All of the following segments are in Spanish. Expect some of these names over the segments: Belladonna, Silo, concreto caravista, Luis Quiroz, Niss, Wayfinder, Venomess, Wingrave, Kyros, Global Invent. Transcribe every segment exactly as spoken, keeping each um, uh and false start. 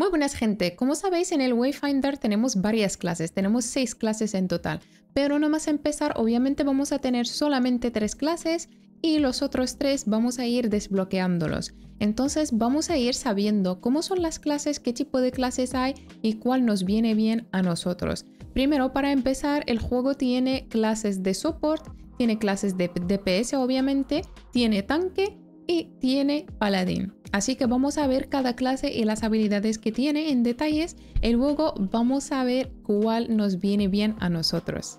Muy buenas, gente. Como sabéis, en el Wayfinder tenemos varias clases, tenemos seis clases en total, pero nada más empezar obviamente vamos a tener solamente tres clases y los otros tres vamos a ir desbloqueándolos. Entonces vamos a ir sabiendo cómo son las clases, qué tipo de clases hay y cuál nos viene bien a nosotros. Primero, para empezar, el juego tiene clases de support, tiene clases de D P S obviamente, tiene tanque y tiene paladín. Así que vamos a ver cada clase y las habilidades que tiene en detalles y luego vamos a ver cuál nos viene bien a nosotros.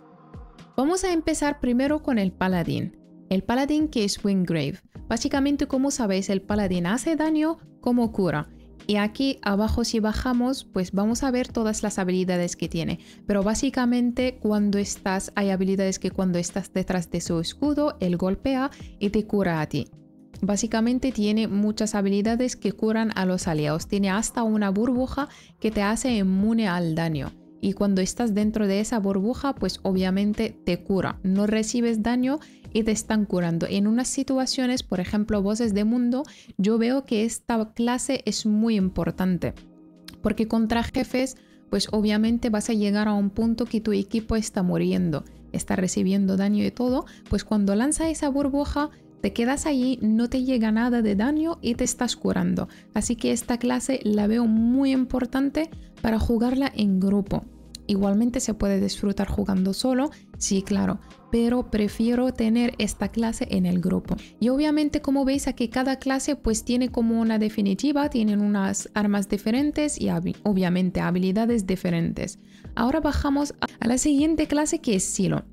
Vamos a empezar primero con el paladín. El paladín, que es Wingrave. Básicamente, como sabéis, el paladín hace daño como cura. Y aquí abajo, si bajamos, pues vamos a ver todas las habilidades que tiene. Pero básicamente cuando estás, hay habilidades que cuando estás detrás de su escudo, él golpea y te cura a ti. Básicamente tiene muchas habilidades que curan a los aliados. Tiene hasta una burbuja que te hace inmune al daño. Y cuando estás dentro de esa burbuja, pues obviamente te cura. No recibes daño y te están curando. En unas situaciones, por ejemplo, voces de mundo, yo veo que esta clase es muy importante. Porque contra jefes, pues obviamente vas a llegar a un punto que tu equipo está muriendo. Está recibiendo daño y todo. Pues cuando lanza esa burbuja, te quedas allí, no te llega nada de daño y te estás curando. Así que esta clase la veo muy importante para jugarla en grupo. Igualmente se puede disfrutar jugando solo, sí, claro, pero prefiero tener esta clase en el grupo. Y obviamente, como veis aquí, cada clase pues tiene como una definitiva, tienen unas armas diferentes y obviamente habilidades diferentes. Ahora bajamos a la siguiente clase, que es Silo.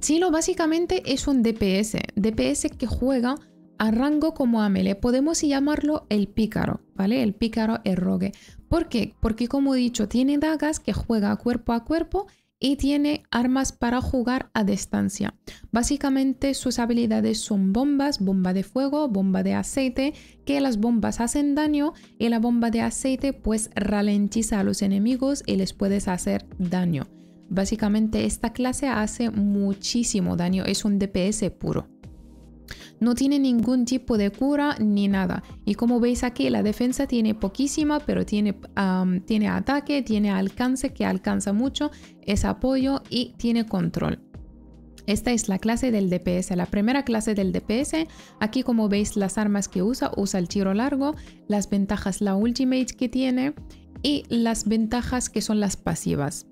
Silo básicamente es un D P S, D P S que juega a rango como a melee. Podemos llamarlo el pícaro, ¿vale? El pícaro, el rogue. ¿Por qué? Porque, como he dicho, tiene dagas que juega cuerpo a cuerpo y tiene armas para jugar a distancia. Básicamente sus habilidades son bombas, bomba de fuego, bomba de aceite, que las bombas hacen daño y la bomba de aceite pues ralentiza a los enemigos y les puedes hacer daño. Básicamente esta clase hace muchísimo daño, es un D P S puro. No tiene ningún tipo de cura ni nada. Y como veis aquí, la defensa tiene poquísima, pero tiene, um, tiene ataque, tiene alcance, que alcanza mucho, es apoyo y tiene control. Esta es la clase del D P S, la primera clase del D P S. Aquí, como veis, las armas que usa, usa el tiro largo, las ventajas, la ultimate que tiene y las ventajas que son las pasivas.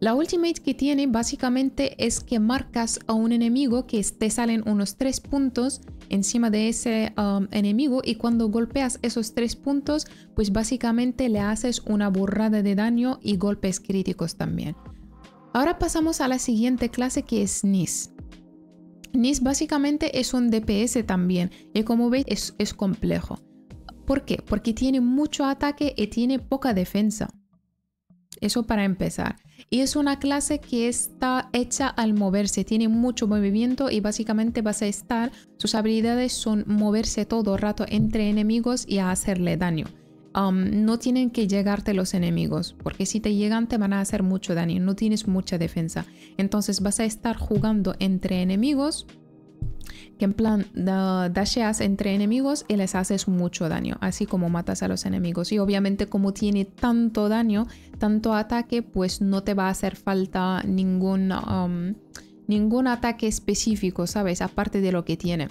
La ultimate que tiene básicamente es que marcas a un enemigo que te salen unos tres puntos encima de ese um, enemigo, y cuando golpeas esos tres puntos pues básicamente le haces una burrada de daño y golpes críticos también. Ahora pasamos a la siguiente clase, que es Niss. Niss básicamente es un D P S también y, como veis, es, es complejo. ¿Por qué? Porque tiene mucho ataque y tiene poca defensa. Eso para empezar. Y es una clase que está hecha al moverse, tiene mucho movimiento y básicamente vas a estar, sus habilidades son moverse todo el rato entre enemigos y a hacerle daño. Um, no tienen que llegarte los enemigos, porque si te llegan te van a hacer mucho daño, no tienes mucha defensa. Entonces vas a estar jugando entre enemigos, que en plan uh, dasheas entre enemigos y les haces mucho daño, así como matas a los enemigos. Y obviamente, como tiene tanto daño, tanto ataque, pues no te va a hacer falta ningún, um, ningún ataque específico, ¿sabes? Aparte de lo que tiene.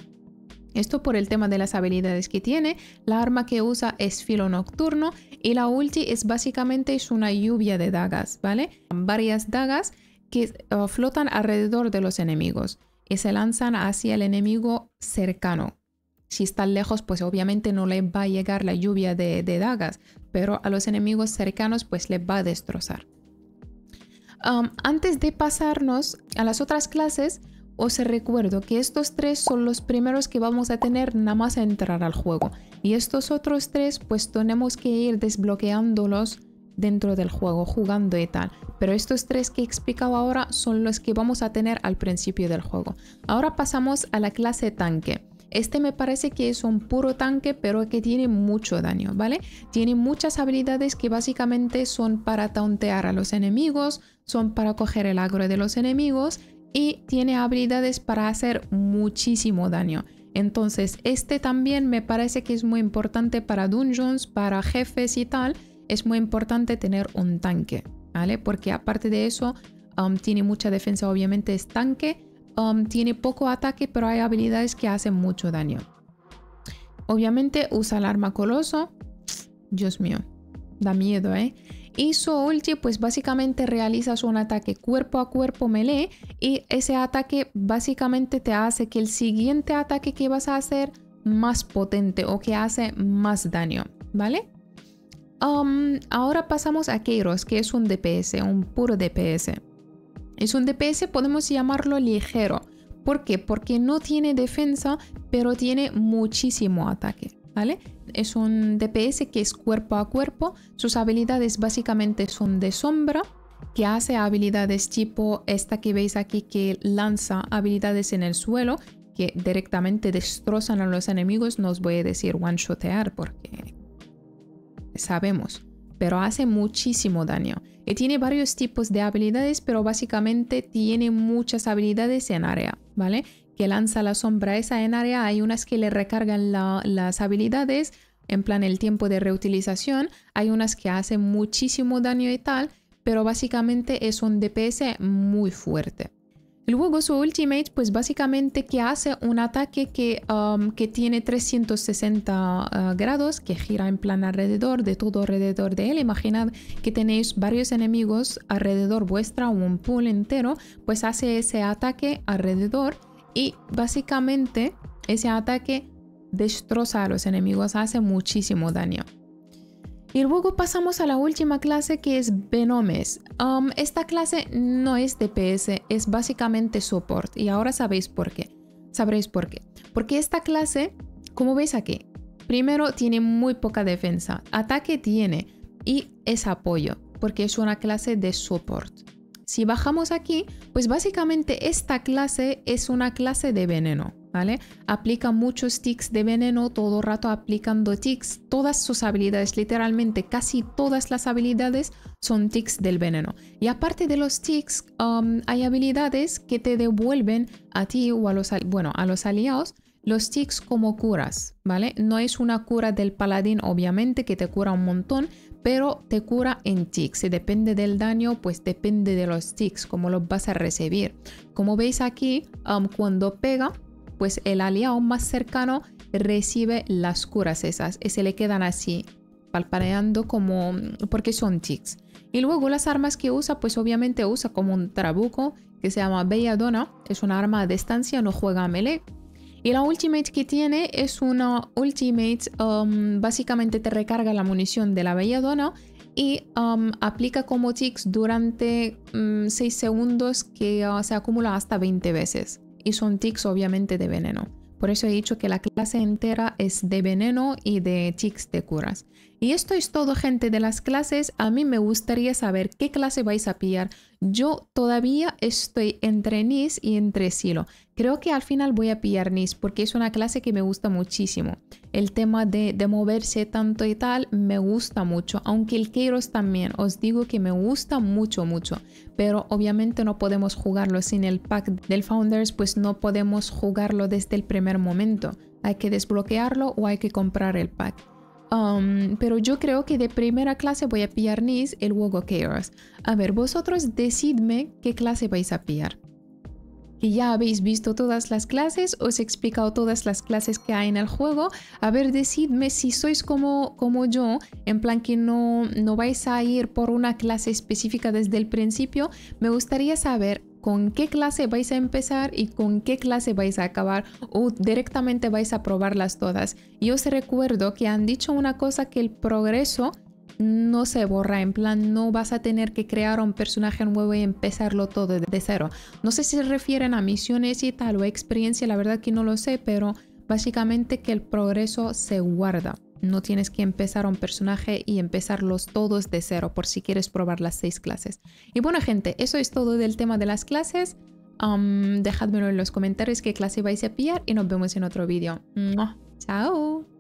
Esto por el tema de las habilidades que tiene. La arma que usa es filo nocturno y la ulti es básicamente es una lluvia de dagas, ¿vale? Varias dagas que uh, flotan alrededor de los enemigos y se lanzan hacia el enemigo cercano. Si está lejos, pues obviamente no le va a llegar la lluvia de, de dagas, pero a los enemigos cercanos pues les va a destrozar. Um, antes de pasarnos a las otras clases, os recuerdo que estos tres son los primeros que vamos a tener nada más a entrar al juego. Y estos otros tres pues tenemos que ir desbloqueándolos dentro del juego, jugando y tal. Pero estos tres que he explicado ahora son los que vamos a tener al principio del juego. Ahora pasamos a la clase tanque. Este me parece que es un puro tanque, pero que tiene mucho daño, ¿vale? Tiene muchas habilidades que básicamente son para tauntear a los enemigos, son para coger el agro de los enemigos y tiene habilidades para hacer muchísimo daño. Entonces este también me parece que es muy importante para dungeons, para jefes y tal. Es muy importante tener un tanque, ¿vale? Porque aparte de eso, um, tiene mucha defensa, obviamente es tanque, um, tiene poco ataque, pero hay habilidades que hacen mucho daño. Obviamente usa el arma coloso. Dios mío, da miedo, ¿eh? Y su ulti, pues básicamente realizas un ataque cuerpo a cuerpo melee y ese ataque básicamente te hace que el siguiente ataque que vas a hacer más potente o que hace más daño, ¿vale? Um, ahora pasamos a Kyros, que es un D P S, un puro D P S. Es un D P S, podemos llamarlo ligero. ¿Por qué? Porque no tiene defensa, pero tiene muchísimo ataque, ¿vale? Es un D P S que es cuerpo a cuerpo. Sus habilidades básicamente son de sombra, que hace habilidades tipo esta que veis aquí, que lanza habilidades en el suelo que directamente destrozan a los enemigos. No os voy a decir one-shotear porque sabemos, pero hace muchísimo daño. Y tiene varios tipos de habilidades, pero básicamente tiene muchas habilidades en área, ¿vale? Que lanza la sombra esa en área, hay unas que le recargan la, las habilidades, en plan el tiempo de reutilización, hay unas que hacen muchísimo daño y tal, pero básicamente es un D P S muy fuerte. Luego su ultimate, pues básicamente que hace un ataque que, um, que tiene trescientos sesenta uh, grados, que gira en plan alrededor de todo alrededor de él. Imaginad que tenéis varios enemigos alrededor vuestra o un pool entero, pues hace ese ataque alrededor. Y básicamente ese ataque destroza a los enemigos, hace muchísimo daño. Y luego pasamos a la última clase, que es Venomess. Um, esta clase no es D P S, es básicamente support. Y ahora sabéis por qué. Sabréis por qué. Porque esta clase, como veis aquí, primero tiene muy poca defensa. Ataque tiene y es apoyo, porque es una clase de support. Si bajamos aquí, pues básicamente esta clase es una clase de veneno, ¿vale? Aplica muchos tics de veneno, todo el rato aplicando tics. Todas sus habilidades, literalmente casi todas las habilidades son tics del veneno. Y aparte de los tics, um, hay habilidades que te devuelven a ti o a los, bueno, a los aliados los tics como curas, ¿vale? No es una cura del paladín, obviamente, que te cura un montón, pero te cura en tics y depende del daño, pues depende de los tics, cómo los vas a recibir. Como veis aquí, um, cuando pega, pues el aliado más cercano recibe las curas esas y se le quedan así, palpadeando como, porque son tics. Y luego las armas que usa, pues obviamente usa como un trabuco que se llama Belladonna, es una arma a distancia, no juega a melee. Y la ultimate que tiene es una ultimate, um, básicamente te recarga la munición de la Belladonna y um, aplica como tics durante um, seis segundos que uh, se acumula hasta veinte veces. Y son tics obviamente de veneno. Por eso he dicho que la clase entera es de veneno y de tics de curas. Y esto es todo, gente, de las clases. A mí me gustaría saber qué clase vais a pillar. Yo todavía estoy entre Niss y entre Silo. Creo que al final voy a pillar Niss porque es una clase que me gusta muchísimo. El tema de, de moverse tanto y tal me gusta mucho. Aunque el Kyros también, os digo que me gusta mucho, mucho. Pero obviamente no podemos jugarlo sin el pack del Founders, pues no podemos jugarlo desde el primer momento. Hay que desbloquearlo o hay que comprar el pack. Um, pero yo creo que de primera clase voy a pillar Niss y luego Kyros. A ver, vosotros decidme qué clase vais a pillar. Que ya habéis visto todas las clases, os he explicado todas las clases que hay en el juego. A ver, decidme si sois como, como yo, en plan que no, no vais a ir por una clase específica desde el principio. Me gustaría saber con qué clase vais a empezar y con qué clase vais a acabar, o directamente vais a probarlas todas. Y os recuerdo que han dicho una cosa, que el progreso no se borra, en plan no vas a tener que crear un personaje nuevo y empezarlo todo de cero. No sé si se refieren a misiones y tal o experiencia, la verdad que no lo sé, pero básicamente que el progreso se guarda. No tienes que empezar un personaje y empezarlos todos de cero, por si quieres probar las seis clases. Y bueno, gente, eso es todo del tema de las clases. Um, dejadmelo en los comentarios qué clase vais a pillar y nos vemos en otro vídeo. ¡Chao!